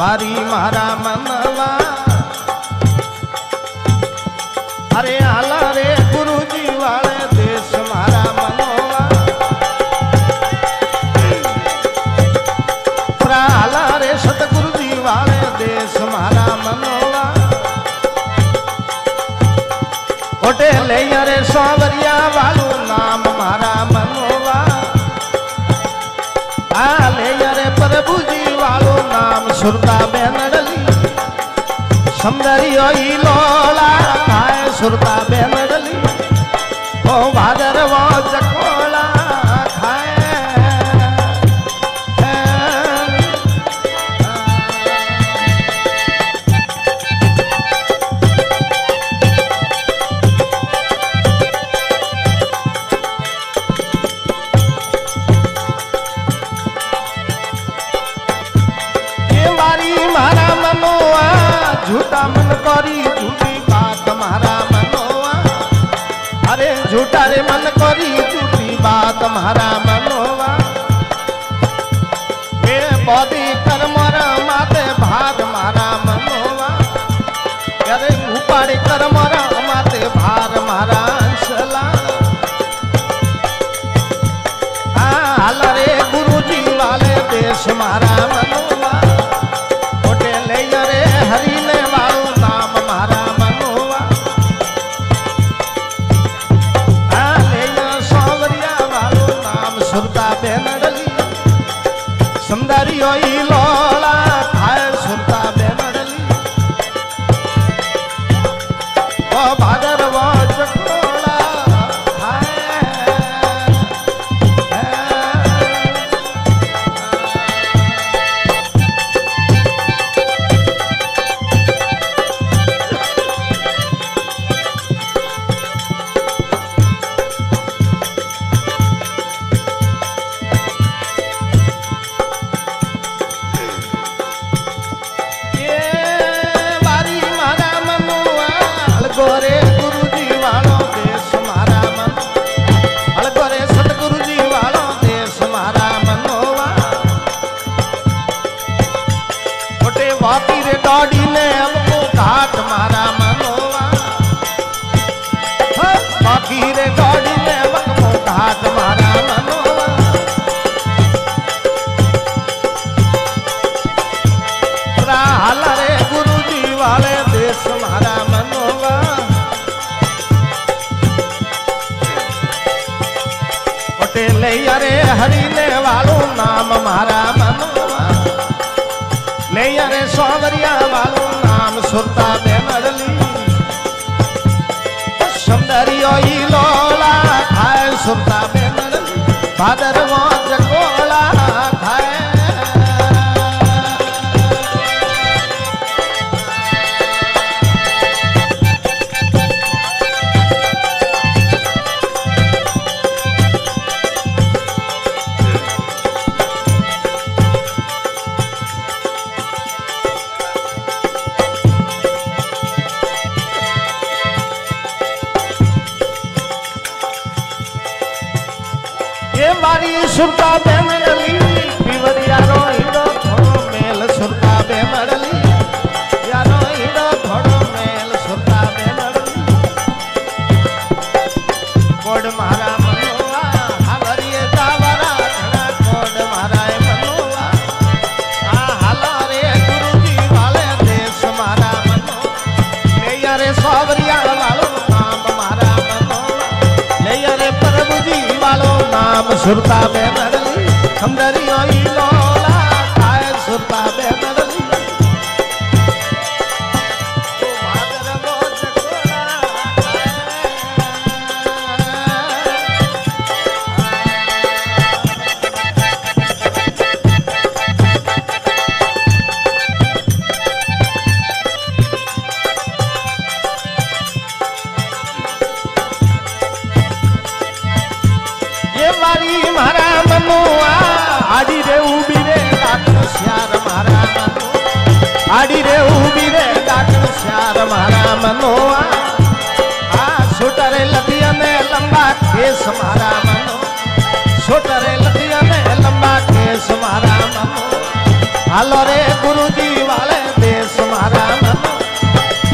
बारी मारा मनवा अरे आला रे गुरु जी वाले देश मारा मनवा पूरा आला रे सतगुरु जी वाले देश मारा मनवा ओटे ले अरे सावरिया वालू नाम मारा मनवा आले अरे प्रभु जी वालो नाम सुरता बेनडली समदरियो ई लोला थाए सुरता बेनडली ओ भादरवा चकोला खाए झूठा मन करी झूठी बात मारा मनोवा अरे झूठा रे मन करी झूठी बात मारा मनोवा हे बॉडी कर मरा माते भाग मारा मनोवा अरे उपाड़ी कर मरा माते भार मारा अंशला हाल रे गुरु जी वाले देश मारा मनोवा होटे ले रे हरी सुरता बेनडली हमदरी ओई लोला काय सुरता बेनडली ओ मादर बोझ कोला काय ये मारी मारा मनोवा आड़ी रे उबी रे डाकन श्यार मारा मनोवा आड़ी रे उबी रे डाकन श्यार मारा मनोवा आ छोटरे लतिया में लंबा केस मारा मनो छोटरे लतिया में लंबा केस मारा मनो हालो रे गुरु जी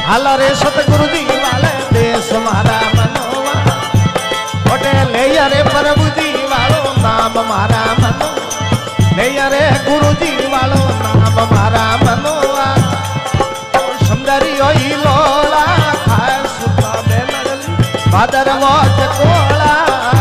हाल रे सतगुरु जी वाले देश मारा मनोवा ओटे ले रे प्रभु जी वालो नाम मारा मनो ले रे गुरु जी वालो नाम मारा मनोवा सुंदरी होई लोला खाए सुता में नगली बादर मौज कोला खाए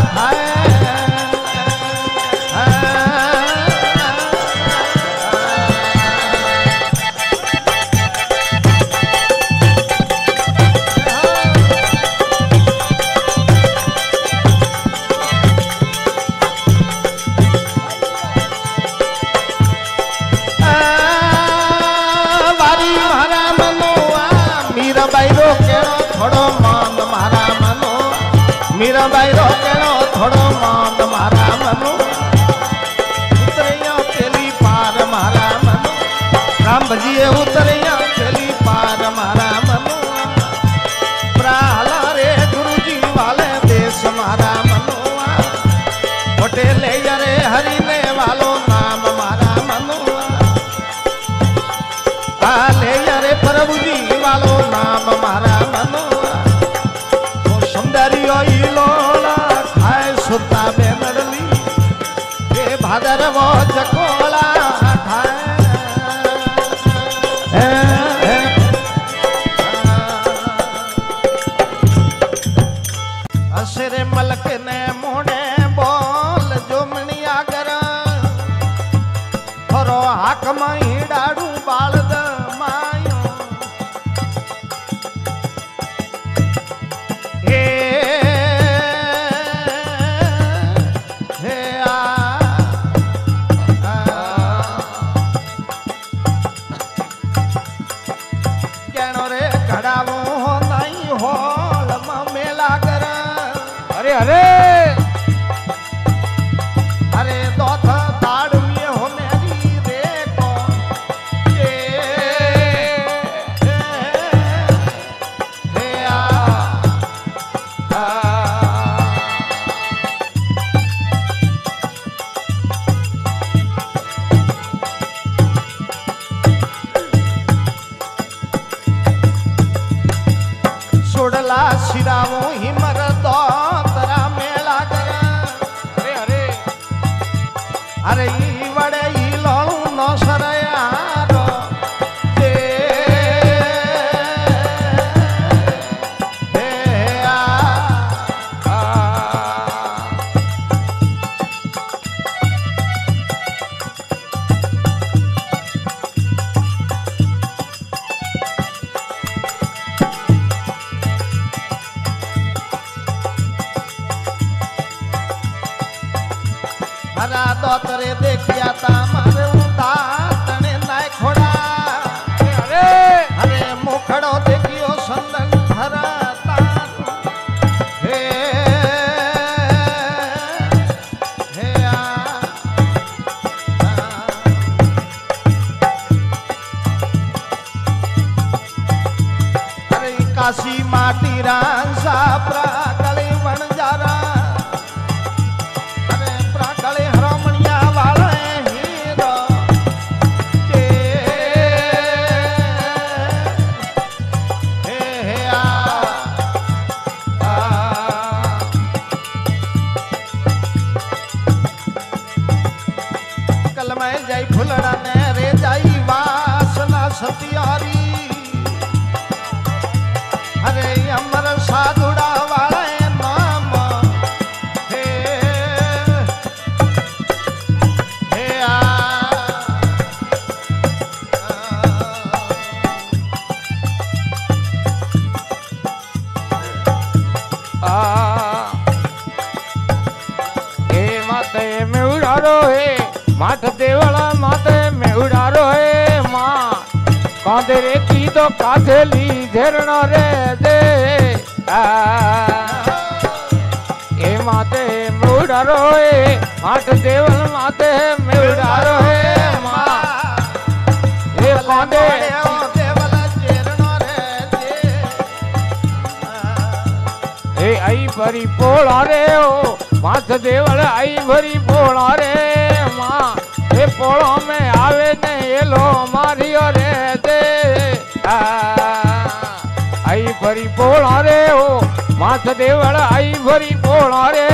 ये उतरिया चली पार मारा मनुआ प्राला रे गुरुजी वाले देश मारा मनुआ होटेले रे हरिने वालो नाम मारा मनुआ आले रे प्रभु जी वालो नाम मारा मनुआ वो सुंदरियो लोला खाए सुता बेनरली के भादर वो जकोला खाए अशरे मलक ने मोड़े बोल जुमनिया करा थोरो हाक माई डाड़ू बालद मायो हे आ केनो रे घड़ावो नहीं हो अरे अरे दो ताड़ में हो मेरी देखो ये आ सुडला सिरावो हिमर दो अरे ई वड़े ई लोलू नो सरया रो दे आ हरा दोतरे देखिया ता मारे उता तने नाय खोड़ा अरे अरे मुखड़ो देखियो संदन हरा अरे काशी माटी रांसा प्राकले बन जा रहा अरे अमर साधुड़ा वाले नाम हे आ हे माते में उड़ारो हे माथ देवला माते में उड़ारो हे माँ कांधे रे की तो काथेली झरना रे दे ए माते मुड़ा रोए मात देवल माते मुड़ा रोए माँ ए कांधे देवल झरना रे दे ए आई भरी पोला रे ओ मात देवल आई भरी पोला रे माँ ए पोला में आवे ने ये लो मारियो रे दे आ आई भरी बोला रे हो माँ सदेवड़ आई भरी बोला रे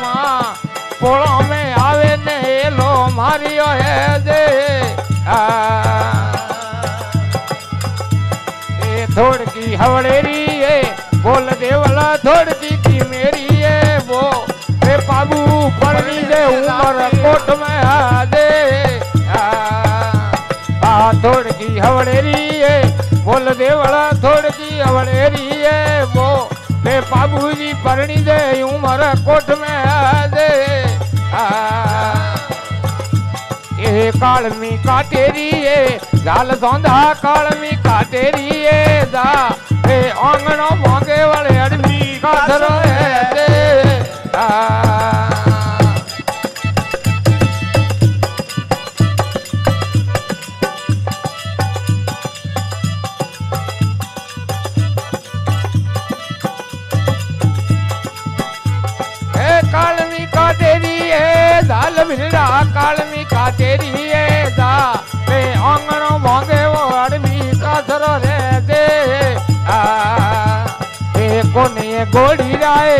माँ बोला में आवे ने लो मारी है दे ये थोड़ की हवड़ेरी ये बोल देवला थोड़ की मेरी ये वो रे बाबू पड़ी दे उमर कोट में आ दे आ थोड़ की हवड़ेरी ये बोल देवला थोड़ की अवलेरी है वो मैं बाबूजी परणी दे उमर कोट में आ दे ये कालमी काटेरी है लाल सौंधा कालमी काटेरी है जा ये आंगनों भागे वाले अड़मी काटरो है दे कालमी का तेरी है दा पे आंगनों भांगे वो आदमी का सरो रे दे ये कोनी गोड़ी राय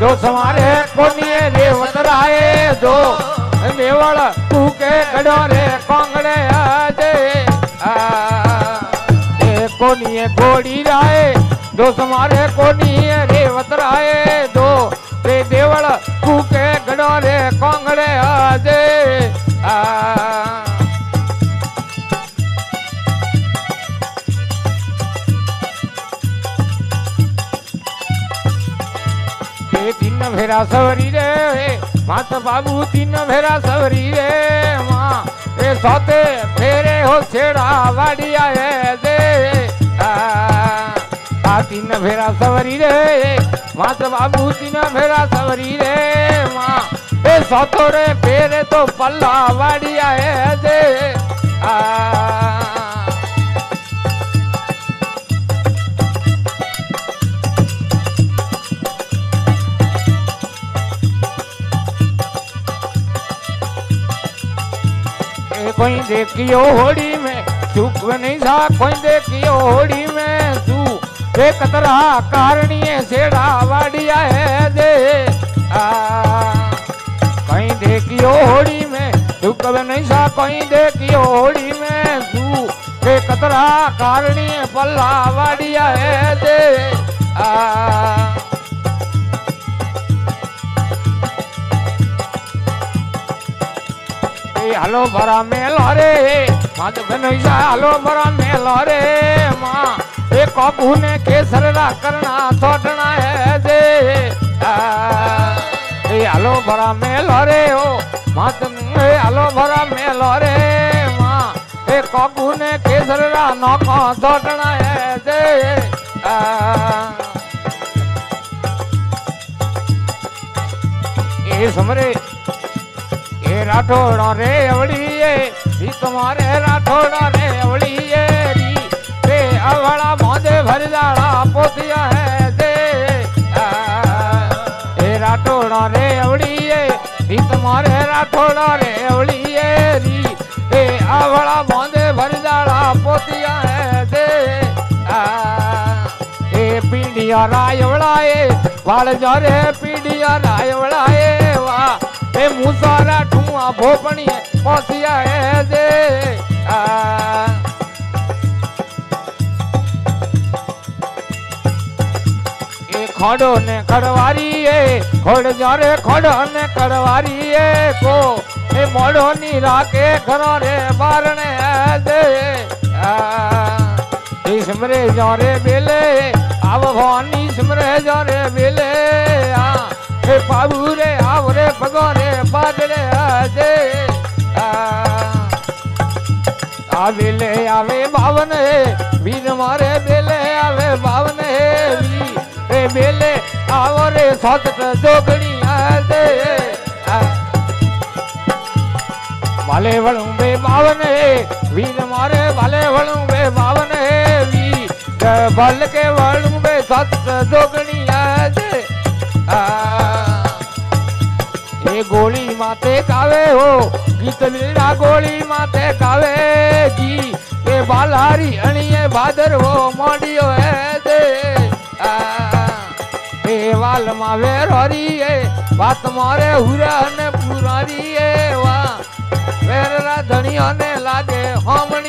जो समारे कोनी रेवत राय जो मेवल तू के खड़ो रे कांगड़े आ दे ये कोनी गोड़ी राय जो समारे कोनी रेवत राय जो रे देवल तू के खड़ो रे कांगड़े आ दे तीन भेरा सवरी रे मात बाबू तीन भेरा सवरी रे माँ ए सौते फेरे हो छेड़ा वाड़िया है दे आ तीन भेरा सवरी रे मात बाबू तीन भेरा सवरी रे माँ ए सौतो रे फेरे तो पल्ला वाड़िया है दे आ कोई देखियो होड़ी में चुप नहीं था कोई देखियो होड़ी में तू एक तरह कारणी सेड़ा वाड़िया है दे कोई देखियो होड़ी में चुप नहीं था कोई देखियो होड़ी में तू एक तरह कारणी पल्ला वाड़िया है दे हलो बरा मेला रे मात बनैया हलो बरा मेला रे माँ एक काबू ने केसर रा करना छोड़ना है दे ये हलो बरा मेला रे हो मात ये हलो बरा मेला रे माँ एक काबू ने केसर रा नौका छोड़ना है दे ये समरे राठौड़ा रे अवड़िए री तुम्हारे राठौड़ा रे अवड़िए री रे अवड़ा मोदे भर जाड़ा पोतिया है दे ए राठौड़ा रे अवड़िए री तुम्हारे राठौड़ा रे अवड़िए री रे अवड़ा मोदे भर जाड़ा पोतिया है दे ए पीढ़िया रायवड़ाए बाल जा रे पीढ़िया रायवड़ाए वाह ए मुसारा ठुआ भोपणी पोसिया है दे ए खड़ो ने कड़वारी ए खोड़ जा रे खड़ो ने कड़वारी ए को ए मोड़ो नी राके घरो रे बारने है दे ए समरे जा रे बेले अब भवानी समरे जा रे बेले आ हे बाबू रे आव रे भगोरे बादले आजे आवेले आवे बावन है बीन मारे बेले आवे बावन है रे बेले आवो रे सात जोगणी आजे भले वलू बे बावन है बीन मारे भले वलू बे बावन है वी बल के वलू बे सात जोगणी आजे ये गोली माते कावे हो गीत लीला गोली माते कावे की ये बालारी अणिये भादर हो मोडियो है दे वाल मावे रोरिए बात मारे हुरा ने पुरारी है वा मेरा धनिया ने लादे हम